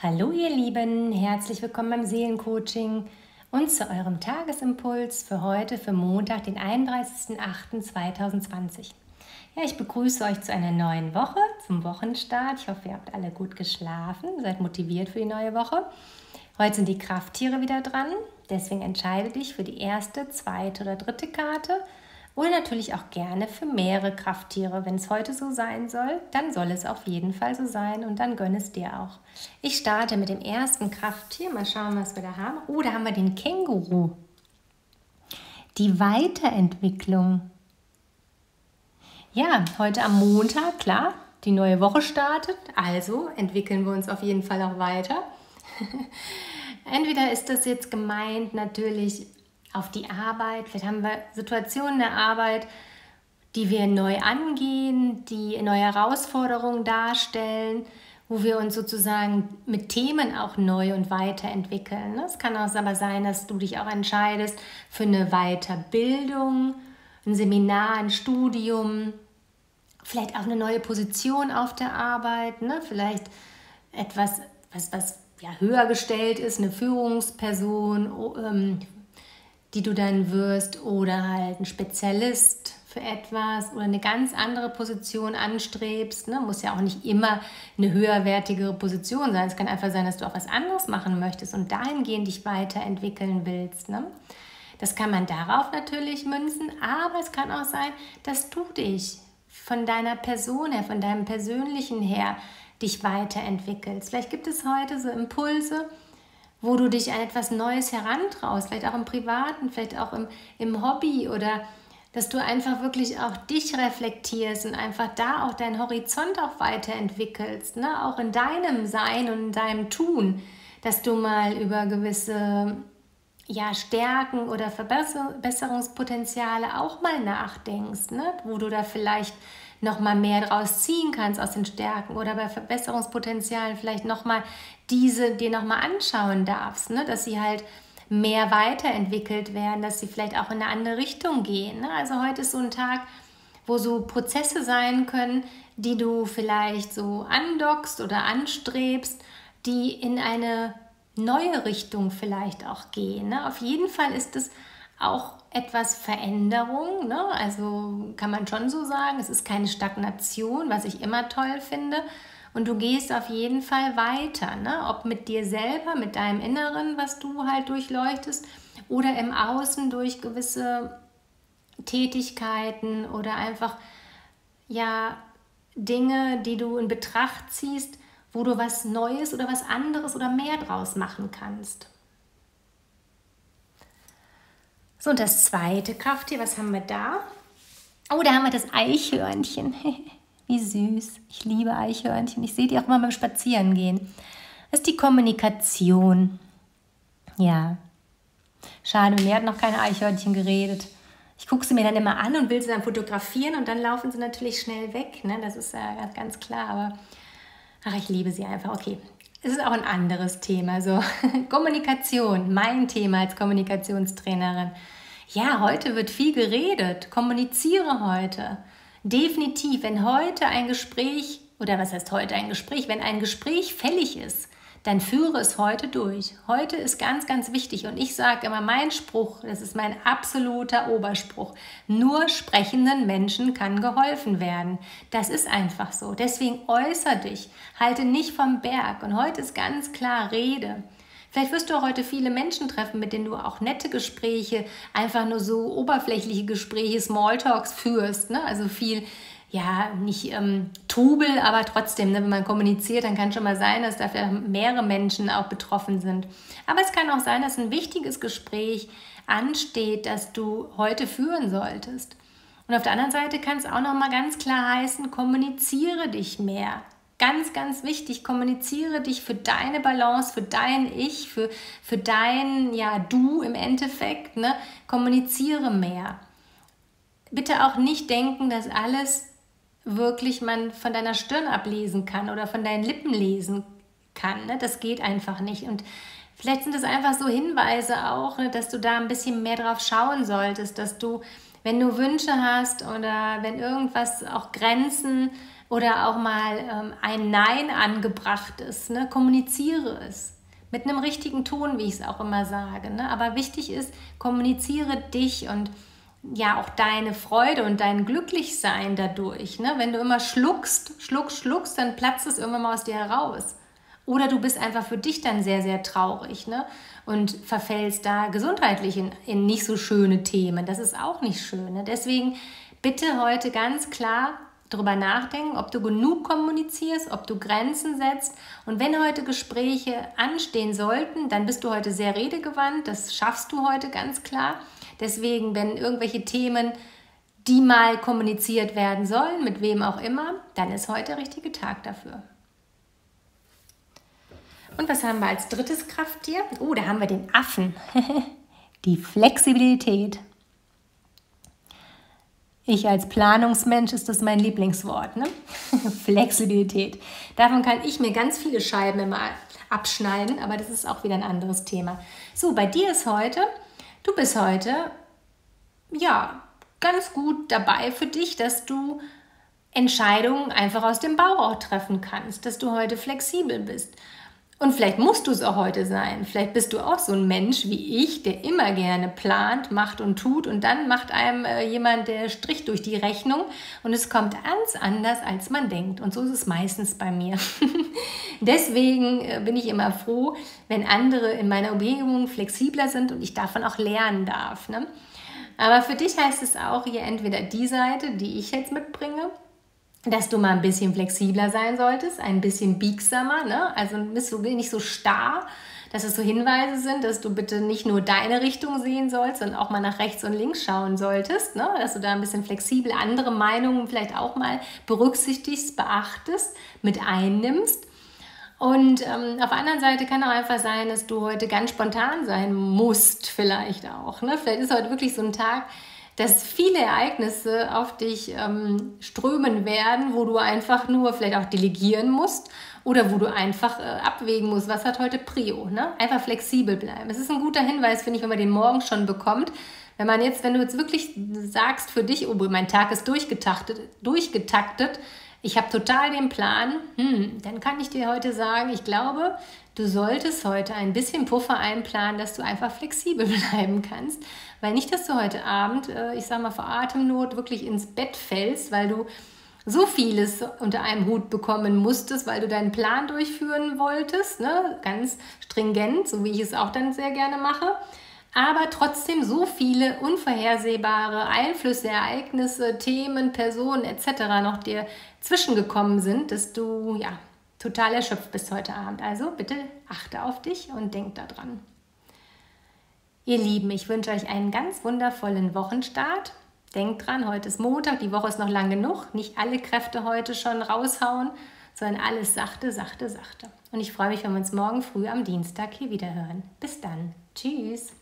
Hallo ihr Lieben, herzlich willkommen beim Seelencoaching und zu eurem Tagesimpuls für heute, für Montag, den 31.08.2020. Ja, ich begrüße euch zu einer neuen Woche, zum Wochenstart. Ich hoffe, ihr habt alle gut geschlafen, seid motiviert für die neue Woche. Heute sind die Krafttiere wieder dran, deswegen entscheide dich für die erste, zweite oder dritte Karte oder natürlich auch gerne für mehrere Krafttiere. Wenn es heute so sein soll, dann soll es auf jeden Fall so sein und dann gönn es dir auch. Ich starte mit dem ersten Krafttier. Mal schauen, was wir da haben. Oh, da haben wir den Känguru. Die Weiterentwicklung. Ja, heute am Montag, klar, die neue Woche startet. Also entwickeln wir uns auf jeden Fall auch weiter. Entweder ist das jetzt gemeint natürlich auf die Arbeit, vielleicht haben wir Situationen der Arbeit, die wir neu angehen, die neue Herausforderungen darstellen, wo wir uns sozusagen mit Themen auch neu und weiterentwickeln. Es kann auch aber sein, dass du dich auch entscheidest für eine Weiterbildung, ein Seminar, ein Studium, vielleicht auch eine neue Position auf der Arbeit, ne? Vielleicht etwas, was ja, höher gestellt ist, eine Führungsperson, die du dann wirst, oder halt ein Spezialist für etwas oder eine ganz andere Position anstrebst. Ne? Muss ja auch nicht immer eine höherwertigere Position sein. Es kann einfach sein, dass du auch was anderes machen möchtest und dahingehend dich weiterentwickeln willst. Ne? Das kann man darauf natürlich münzen, aber es kann auch sein, dass du dich von deiner Person her, von deinem Persönlichen her, dich weiterentwickelst. Vielleicht gibt es heute so Impulse, wo du dich an etwas Neues herantraust, vielleicht auch im Privaten, vielleicht auch im Hobby, oder dass du einfach wirklich auch dich reflektierst und einfach da auch deinen Horizont auch weiterentwickelst, ne? Auch in deinem Sein und in deinem Tun, dass du mal über gewisse ja, Stärken oder Verbesserungspotenziale auch mal nachdenkst, ne? Wo du da vielleicht nochmal mehr draus ziehen kannst aus den Stärken oder bei Verbesserungspotenzialen vielleicht nochmal diese dir nochmal anschauen darfst, ne? Dass sie halt mehr weiterentwickelt werden, dass sie vielleicht auch in eine andere Richtung gehen. Ne? Also heute ist so ein Tag, wo so Prozesse sein können, die du vielleicht so andockst oder anstrebst, die in eine neue Richtung vielleicht auch gehen. Ne? Auf jeden Fall ist es auch etwas Veränderung, ne? Also kann man schon so sagen, es ist keine Stagnation, was ich immer toll finde, und du gehst auf jeden Fall weiter, ne? Ob mit dir selber, mit deinem Inneren, was du halt durchleuchtest, oder im Außen durch gewisse Tätigkeiten oder einfach ja Dinge, die du in Betracht ziehst, wo du was Neues oder was anderes oder mehr draus machen kannst. So, und das zweite Krafttier, was haben wir da? Oh, da haben wir das Eichhörnchen. Wie süß. Ich liebe Eichhörnchen. Ich sehe die auch mal beim Spazierengehen. Das ist die Kommunikation. Ja. Schade, mir hat noch kein Eichhörnchen geredet. Ich gucke sie mir dann immer an und will sie dann fotografieren und dann laufen sie natürlich schnell weg. Ne? Das ist ja ganz klar, aber ach, ich liebe sie einfach. Okay. Es ist auch ein anderes Thema, so Kommunikation, mein Thema als Kommunikationstrainerin. Ja, heute wird viel geredet, kommuniziere heute. Definitiv, wenn heute ein Gespräch, oder was heißt heute ein Gespräch, wenn ein Gespräch fällig ist, dann führe es heute durch. Heute ist ganz, ganz wichtig, und ich sage immer, mein Spruch, das ist mein absoluter Oberspruch, nur sprechenden Menschen kann geholfen werden. Das ist einfach so. Deswegen äußere dich, halte nicht vom Berg, und heute ist ganz klar Rede. Vielleicht wirst du auch heute viele Menschen treffen, mit denen du auch nette Gespräche, einfach nur so oberflächliche Gespräche, Smalltalks führst, ne? Also viel, ja, nicht Trubel, aber trotzdem, ne, wenn man kommuniziert, dann kann schon mal sein, dass da vielleicht mehrere Menschen auch betroffen sind. Aber es kann auch sein, dass ein wichtiges Gespräch ansteht, das du heute führen solltest. Und auf der anderen Seite kann es auch nochmal ganz klar heißen, kommuniziere dich mehr. Ganz, ganz wichtig, kommuniziere dich für deine Balance, für dein Ich, für dein, ja, Du im Endeffekt, ne? Kommuniziere mehr. Bitte auch nicht denken, dass alles wirklich man von deiner Stirn ablesen kann oder von deinen Lippen lesen kann. Ne? Das geht einfach nicht. Und vielleicht sind das einfach so Hinweise auch, ne, dass du da ein bisschen mehr drauf schauen solltest, dass du, wenn du Wünsche hast oder wenn irgendwas, auch Grenzen oder auch mal ein Nein angebracht ist. Ne? Kommuniziere es. Mit einem richtigen Ton, wie ich es auch immer sage. Ne? Aber wichtig ist, kommuniziere dich und ja auch deine Freude und dein Glücklichsein dadurch. Ne? Wenn du immer schluckst, dann platzt es irgendwann mal aus dir heraus. Oder du bist einfach für dich dann sehr, sehr traurig, ne? Und verfällst da gesundheitlich in nicht so schöne Themen. Das ist auch nicht schön. Ne? Deswegen bitte heute ganz klar darüber nachdenken, ob du genug kommunizierst, ob du Grenzen setzt. Und wenn heute Gespräche anstehen sollten, dann bist du heute sehr redegewandt. Das schaffst du heute ganz klar. Deswegen, wenn irgendwelche Themen, die mal kommuniziert werden sollen, mit wem auch immer, dann ist heute der richtige Tag dafür. Und was haben wir als drittes Krafttier? Oh, da haben wir den Affen. Die Flexibilität. Ich als Planungsmensch ist das mein Lieblingswort. Ne? Flexibilität. Davon kann ich mir ganz viele Scheiben immer abschneiden, aber das ist auch wieder ein anderes Thema. So, bei dir ist heute, du bist heute, ja, ganz gut dabei für dich, dass du Entscheidungen einfach aus dem Bauch auch treffen kannst, dass du heute flexibel bist. Und vielleicht musst du es auch heute sein. Vielleicht bist du auch so ein Mensch wie ich, der immer gerne plant, macht und tut. Und dann macht einem jemand der Strich durch die Rechnung. Und es kommt ganz anders, als man denkt. Und so ist es meistens bei mir. Deswegen bin ich immer froh, wenn andere in meiner Umgebung flexibler sind und ich davon auch lernen darf. Ne? Aber für dich heißt es auch hier entweder die Seite, die ich jetzt mitbringe, dass du mal ein bisschen flexibler sein solltest, ein bisschen biegsamer, ne? Also bist du nicht so starr, dass es so Hinweise sind, dass du bitte nicht nur deine Richtung sehen sollst, sondern auch mal nach rechts und links schauen solltest, ne? Dass du da ein bisschen flexibel andere Meinungen vielleicht auch mal berücksichtigst, beachtest, mit einnimmst. Und auf der anderen Seite kann auch einfach sein, dass du heute ganz spontan sein musst, vielleicht auch, ne? Vielleicht ist heute wirklich so ein Tag, dass viele Ereignisse auf dich strömen werden, wo du einfach nur vielleicht auch delegieren musst oder wo du einfach abwägen musst, was hat heute Prio, ne? Einfach flexibel bleiben. Es ist ein guter Hinweis, finde ich, wenn man den morgen schon bekommt. Wenn du jetzt wirklich sagst für dich, oh, mein Tag ist durchgetaktet, ich habe total den Plan, dann kann ich dir heute sagen, ich glaube, du solltest heute ein bisschen Puffer einplanen, dass du einfach flexibel bleiben kannst, weil nicht, dass du heute Abend, ich sag mal, vor Atemnot wirklich ins Bett fällst, weil du so vieles unter einem Hut bekommen musstest, weil du deinen Plan durchführen wolltest, ne? Ganz stringent, so wie ich es auch dann sehr gerne mache, aber trotzdem so viele unvorhersehbare Einflüsse, Ereignisse, Themen, Personen etc. noch dir zwischengekommen sind, dass du ja total erschöpft bist heute Abend. Also bitte achte auf dich und denk daran. Ihr Lieben, ich wünsche euch einen ganz wundervollen Wochenstart. Denkt dran, heute ist Montag, die Woche ist noch lang genug. Nicht alle Kräfte heute schon raushauen, sondern alles sachte, sachte, sachte. Und ich freue mich, wenn wir uns morgen früh am Dienstag hier wieder hören. Bis dann. Tschüss.